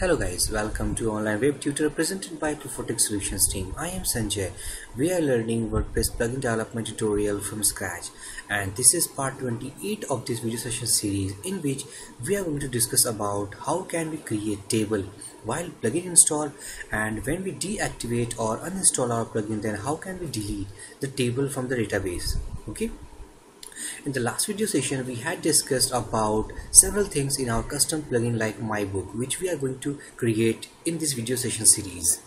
Hello guys, welcome to Online Web Tutor presented by Plutotech Solutions team. I am Sanjay. We are learning WordPress plugin development tutorial from scratch, and this is part 28 of this video session series in which we are going to discuss about how can we create table while plugin installed, and when we deactivate or uninstall our plugin, then how can we delete the table from the database. Okay. In the last video session, we had discussed about several things in our custom plugin like MyBook, which we are going to create in this video session series.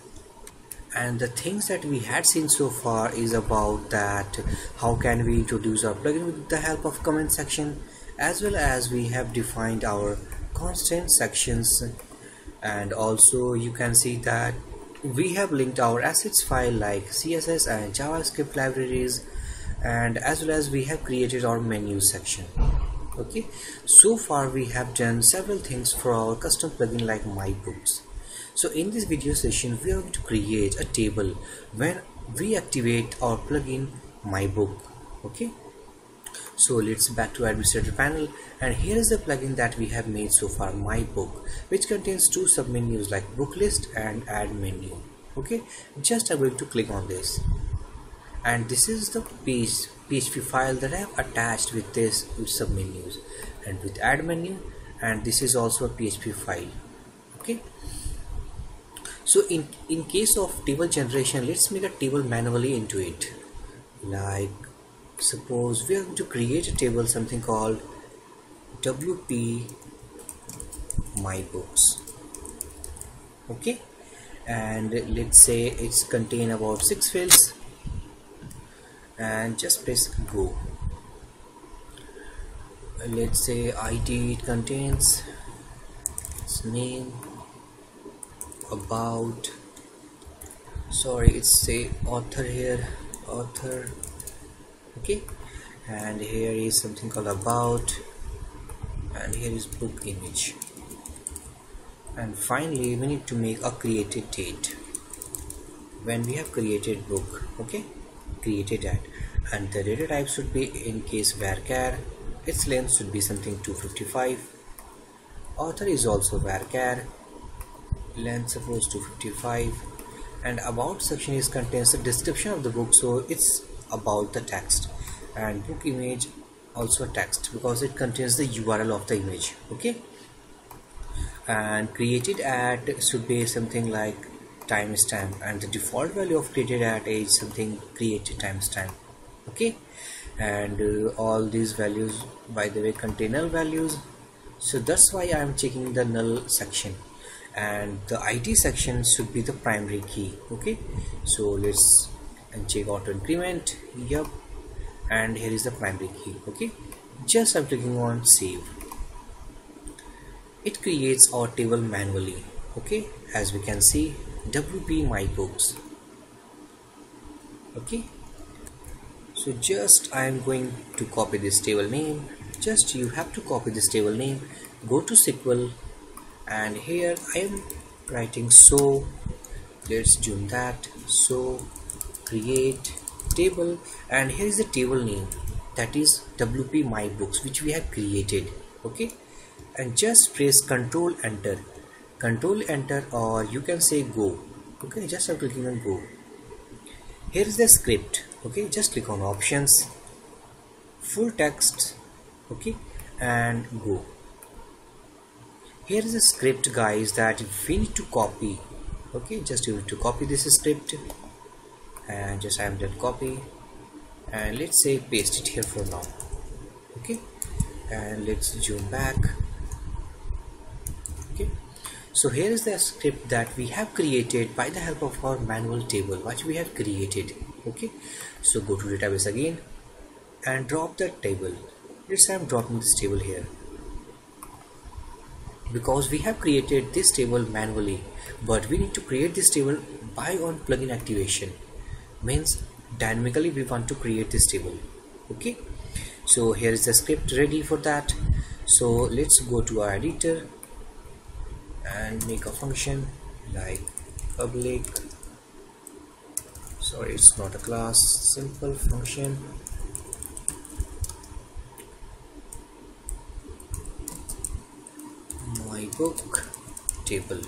And the things that we had seen so far is about that how can we introduce our plugin with the help of comment section, as well as we have defined our constant sections, and also you can see that we have linked our assets file like CSS and JavaScript libraries, and as well as we have created our menu section. Okay, so far we have done several things for our custom plugin like MyBooks. So in this video session, we are going to create a table when we activate our plugin MyBook. Okay, so let's back to administrator panel, and here is the plugin that we have made so far, MyBook, which contains two submenus like book list and add menu. Okay, just I'm going to click on this. And this is the PHP file that I have attached with this submenus and with add menu, and this is also a PHP file. Okay. So in case of table generation, let's make a table manually into it. Like suppose we are going to create a table something called WP MyBooks. Okay. And let's say it's contain about 6 fields. And just press go. Let's say ID it contains, its name, about, sorry, it's say author here, author. Okay, and here is something called about, and here is book image, and finally we need to make a created date when we have created book. Okay, created at, and the data type should be in case varchar, its length should be something 255, author is also varchar, length suppose 255, and about section is contains the description of the book, so it's about the text, and book image also text because it contains the URL of the image. Okay, and created at should be something like timestamp, and the default value of created at is something created timestamp. Okay, and all these values, by the way, contain null values, so that's why I am checking the null section, and the ID section should be the primary key. Okay, so let's check auto increment. Yep, and here is the primary key. Okay, just I'm clicking on save. It creates our table manually. Okay, as we can see, WP MyBooks. Okay, so just I am going to copy this table name. Just you have to copy this table name, go to SQL, and here I am writing so, let's zoom that, so create table, and here is the table name, that is WP MyBooks, which we have created. Okay, and just press Ctrl Enter, or you can say go. Okay, just I'm clicking on go. Here is the script. Okay, just click on options, full text. Okay, and go. Here is the script, guys, that we need to copy. Okay, just you need to copy this script, and just I'm done copy, and let's say paste it here for now. Okay, and let's zoom back. Okay. So here is the script that we have created by the help of our manual table which we have created. Okay, so go to database again and drop that table. Let's I'm dropping this table here because we have created this table manually, but we need to create this table by on plugin activation, means dynamically we want to create this table. Okay, so here is the script ready for that. So let's go to our editor and make a function like public, sorry, it's not a class, simple function, MyBook table.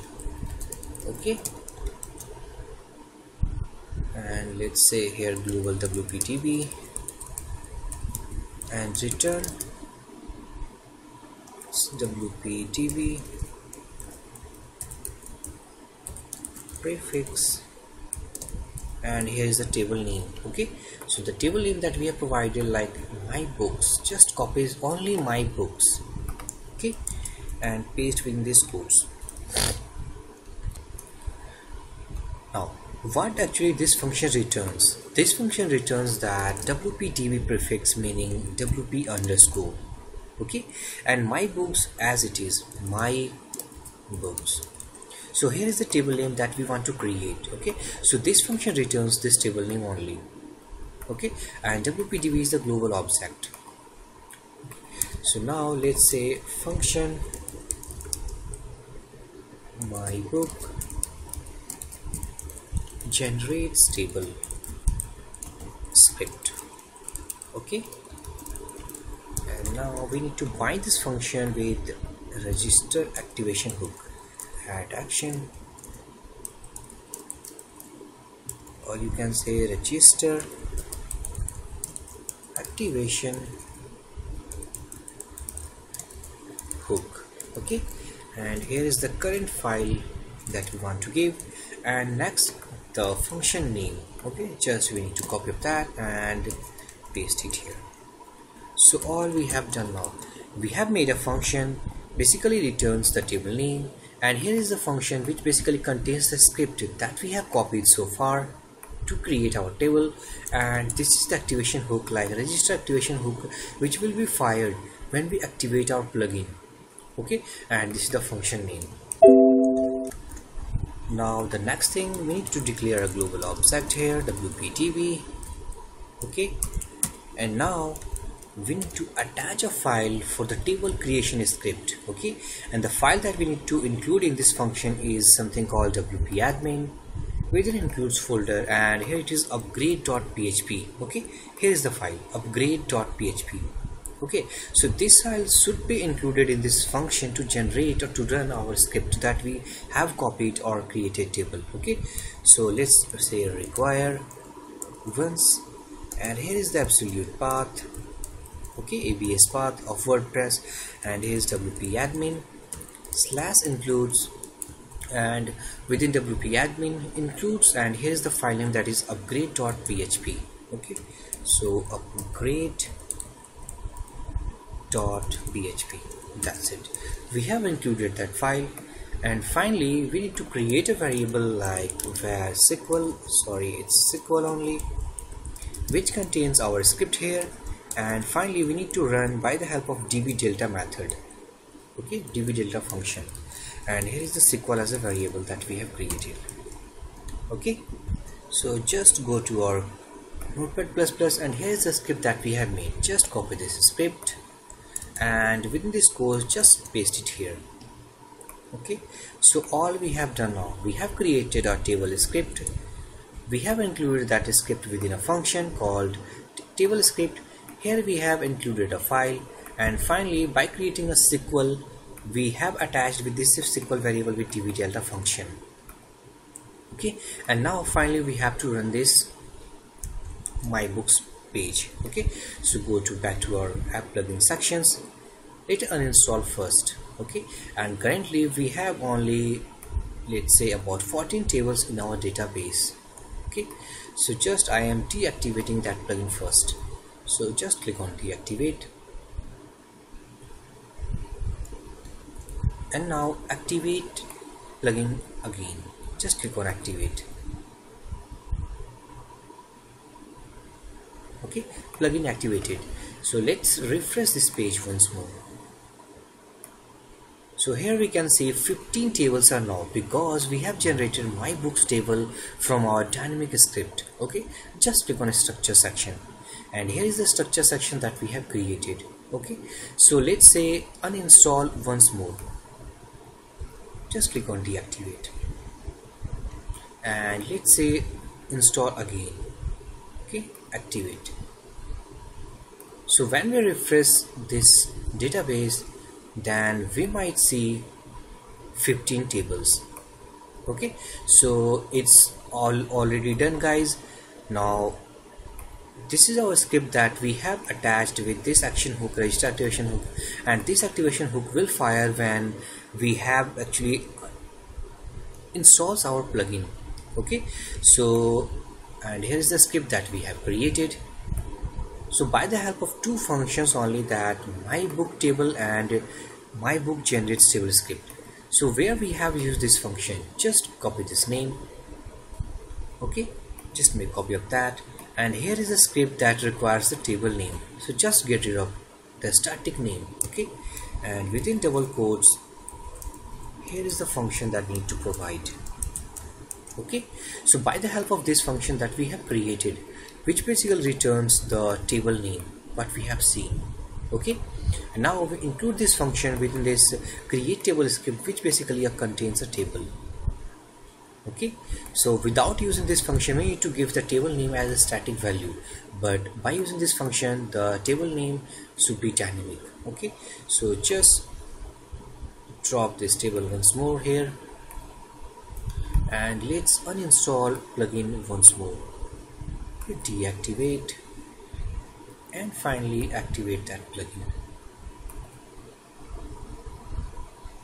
Okay, and let's say here global WPDB and return WPDB prefix, and here is the table name. Okay, so the table name that we have provided, like my books, just copies only my books. Okay, and paste within these codes. Now what actually this function returns? This function returns that WPDB prefix, meaning WP underscore. Okay, and my books as it is, my books. So here is the table name that we want to create. Okay, so this function returns this table name only. Okay, and WPDB is the global object. So now let's say function my book generates table script. Okay, and now we need to bind this function with register activation hook. Add action, or you can say register activation hook. Okay, and here is the current file that we want to give, and next the function name. Okay, just we need to copy of that and paste it here. So all we have done now, we have made a function basically returns the table name, and here is the function which basically contains the script that we have copied so far to create our table, and this is the activation hook, like register activation hook, which will be fired when we activate our plugin. Okay, and this is the function name. Now the next thing, we need to declare a global object here, WPDB. Okay, and now we need to attach a file for the table creation script. Okay, and the file that we need to include in this function is something called wp-admin, which then includes folder, and here it is upgrade.php. okay, here is the file upgrade.php. okay, so this file should be included in this function to generate or to run our script that we have copied or created table. Okay, so let's say require once, and here is the absolute path. Okay, ABSPATH of WordPress, and here's wp-admin / includes, and within wp-admin includes, and here's the file name that is upgrade.php. okay, so upgrade.php, that's it, we have included that file. And finally we need to create a variable like where it's SQL only, which contains our script here. And finally we need to run by the help of dbDelta method. Okay, dbDelta function, and here is the SQL as a variable that we have created. Okay, so just go to our notepad++, and here is the script that we have made. Just copy this script, and within this code just paste it here. Okay, so all we have done now, we have created our table script, we have included that script within a function called table script. Here we have included a file, and finally by creating a SQL we have attached with this SQL variable with dbDelta function. Okay, and now finally we have to run this my books page. Okay, so go to back to our app plugin sections, let uninstall first. Okay, and currently we have only, let's say, about 14 tables in our database. Okay, so just I am deactivating that plugin first. So just click on deactivate, and now activate plugin again, just click on activate. Okay, plugin activated. So let's refresh this page once more. So here we can see 15 tables are now, because we have generated my books table from our dynamic script. Okay, just click on structure section, and here is the structure section that we have created. Okay, so let's say uninstall once more, just click on deactivate, and let's say install again. Okay, activate. So when we refresh this database, then we might see 15 tables. Okay, so it's all already done, guys. Now this is our script that we have attached with this action hook, register activation hook, and this activation hook will fire when we have actually installed our plugin. Okay, so and here is the script that we have created. So by the help of two functions only, that MyBook table and MyBook generates table script. So where we have used this function, just copy this name. Okay, just make copy of that, and here is a script that requires the table name, so just get rid of the static name. Okay, and within double quotes here is the function that need to provide. Okay, so by the help of this function that we have created, which basically returns the table name what we have seen. Okay, and now we include this function within this create table script, which basically contains a table. Okay, so without using this function we need to give the table name as a static value, but by using this function the table name should be dynamic. Okay, so just drop this table once more here, and let's uninstall plugin once more, deactivate, and finally activate that plugin.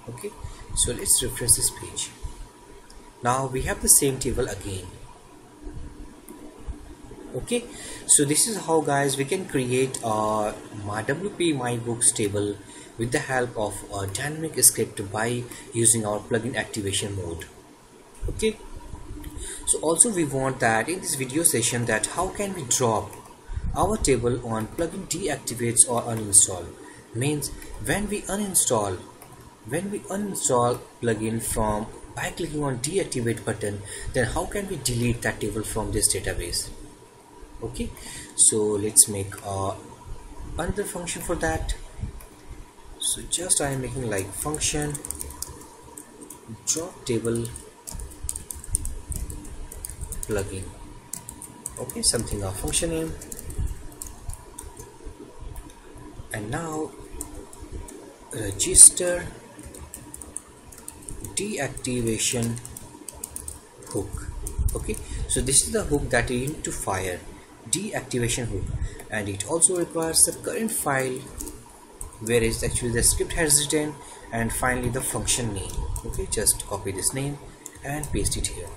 Okay, so let's refresh this page. Now we have the same table again. Okay, so this is how, guys, we can create our WP-MyBooks table with the help of a dynamic script by using our plugin activation mode. Okay, so also we want that in this video session that how can we drop our table on plugin deactivates or uninstall. Means when we uninstall plugin from by clicking on deactivate button, then how can we delete that table from this database. Okay, so let's make another function for that. So just I am making like function drop table plugin. Okay, something of function name, and now register deactivation hook. Okay, so this is the hook that you need to fire, deactivation hook, and it also requires the current file where is actually the script has written, and finally the function name. Okay, just copy this name and paste it here.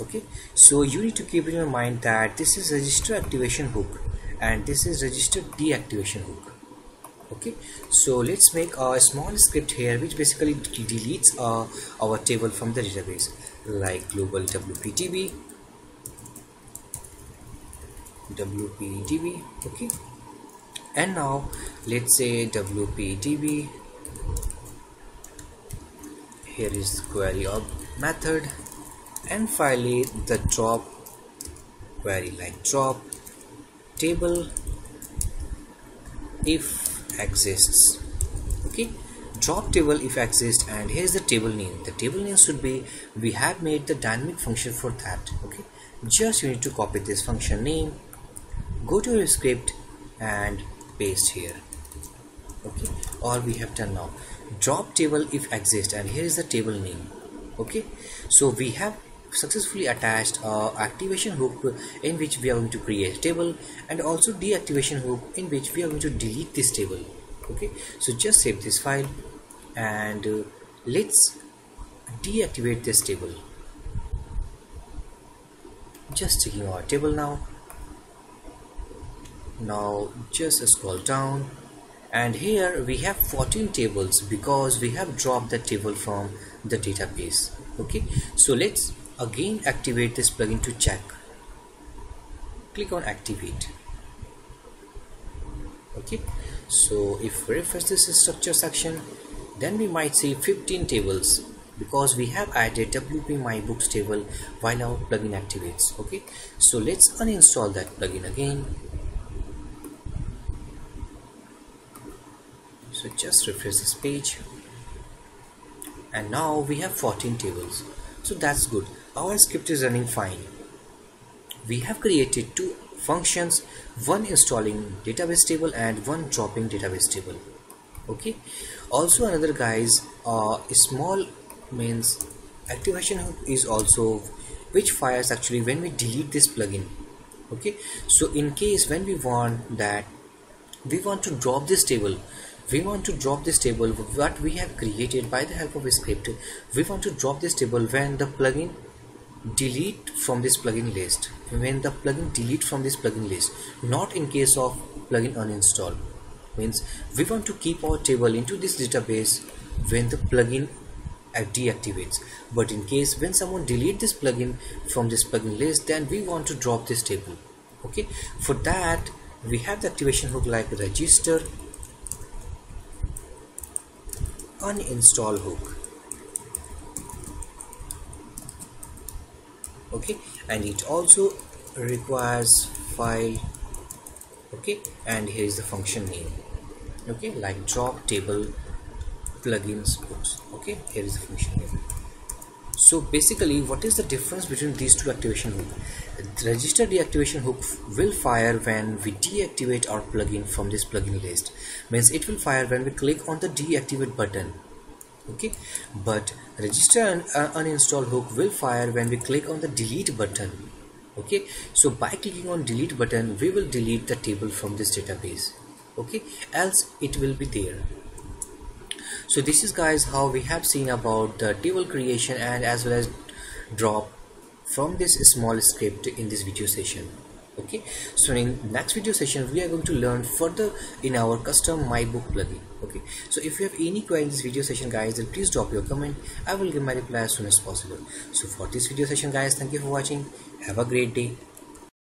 Okay, so you need to keep in your mind that this is register activation hook and this is register deactivation hook. Okay, so let's make a small script here which basically deletes our table from the database, like global WPDB. Okay, and now let's say WPDB, here is query of method, and finally the drop query, like drop table if exists. Okay, drop table if exists, and here's the table name. The table name should be, we have made the dynamic function for that. Okay, just you need to copy this function name, go to your script and paste here. Okay, all we have done now, drop table if exists, and here is the table name. Okay, so we have successfully attached our activation hook in which we are going to create a table, and also deactivation hook in which we are going to delete this table. Okay, so just save this file and let's deactivate this table. Just checking our table now. Now just scroll down, and here we have 14 tables because we have dropped the table from the database. Okay, so let's again activate this plugin to check. Click on activate. Okay, so if we refresh this structure section, then we might see 15 tables because we have added WP-MyBooks table while our plugin activates. Okay, so let's uninstall that plugin again. So just refresh this page, and now we have 14 tables. So that's good, our script is running fine. We have created two functions, one installing database table and one dropping database table. Okay, Also another guys, small means activation hub is also which fires actually when we delete this plugin. Okay, so in case when we want that we want to drop this table, what we have created by the help of a script, we want to drop this table when the plugin delete from this plugin list, not in case of plugin uninstall. Means we want to keep our table into this database when the plugin deactivates, but in case when someone delete this plugin from this plugin list, then we want to drop this table. Okay, for that we have the activation hook like register uninstall hook. Okay, and it also requires file. Okay, and here is the function name. Okay, like drop table plugins books. Okay, here is the function name. So basically, what is the difference between these two activation hooks? Register deactivation hook will fire when we deactivate our plugin from this plugin list. Means it will fire when we click on the deactivate button. Okay, but register uninstall hook will fire when we click on the delete button. Okay, so by clicking on delete button, we will delete the table from this database. Okay, else it will be there. So this is guys how we have seen about the table creation and as well as drop from this small script in this video session. Okay, so in next video session we are going to learn further in our custom MyBook plugin. Okay, so if you have any query in this video session guys, then please drop your comment. I will give my reply as soon as possible. So for this video session guys, thank you for watching. Have a great day.